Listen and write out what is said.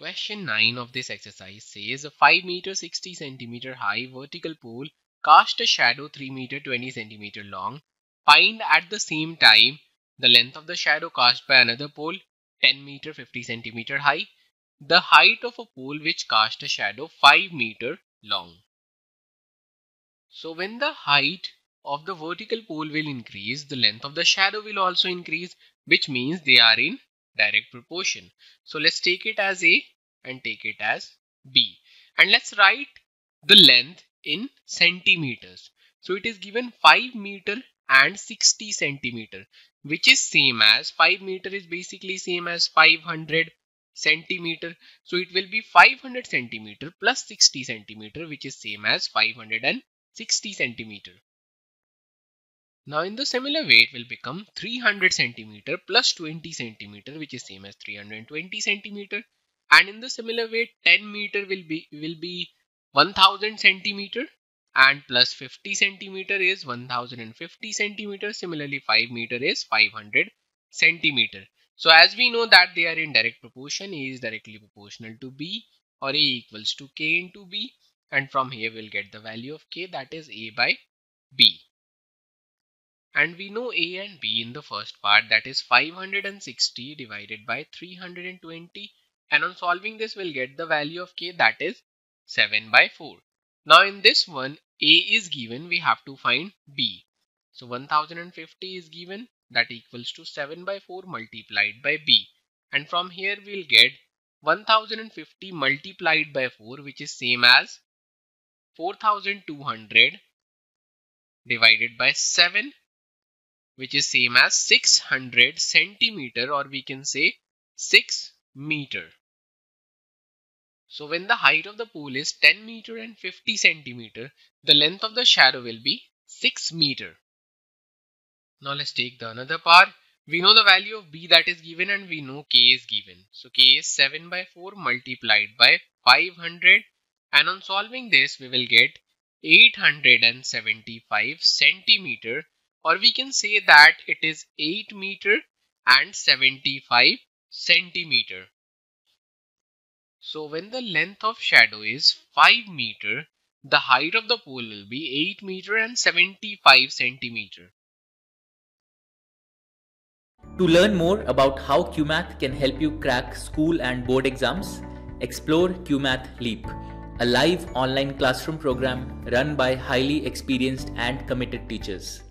Question 9 of this exercise says a 5 meter 60 centimeter high vertical pole cast a shadow 3 meter 20 centimeter long. Find at the same time the length of the shadow cast by another pole 10 meter 50 centimeter high, the height of a pole which cast a shadow 5 meter long. So when the height of the vertical pole will increase, the length of the shadow will also increase, which means they are in direct proportion. So let's take it as A and take it as B, and let's write the length in centimeters. So it is given 5 meter and 60 centimeter, which is same as 5 meter is basically same as 500 centimeter. So it will be 500 centimeter plus 60 centimeter, which is same as 560 centimeter. Now in the similar way, it will become 300 centimeter plus 20 centimeter, which is same as 320 centimeter. And in the similar way, 10 meter will be 1000 centimeter, and plus 50 centimeter is 1050 centimeter. Similarly, 5 meter is 500 centimeter. So as we know that they are in direct proportion, A is directly proportional to B, or A equals to K into B, and from here we'll get the value of K, that is A by B. And we know A and B in the first part, that is 560 divided by 320, and on solving this we'll get the value of K, that is 7/4. Now in this one, A is given, we have to find B. So 1050 is given, that equals to 7/4 multiplied by B, and from here we'll get 1050 multiplied by 4, which is same as 4200 divided by 7, which is same as 600 centimeter, or we can say 6 meter. So when the height of the pole is 10 meter and 50 centimeter, the length of the shadow will be 6 meter. Now let's take the another part. We know the value of B that is given, and we know K is given. So K is 7/4 multiplied by 500, and on solving this we will get 875 centimeter, or we can say that it is 8 meter and 75 centimeter. So when the length of shadow is 5 meter, the height of the pole will be 8 meter and 75 centimeter. To learn more about how QMath can help you crack school and board exams, explore QMath Leap, a live online classroom program run by highly experienced and committed teachers.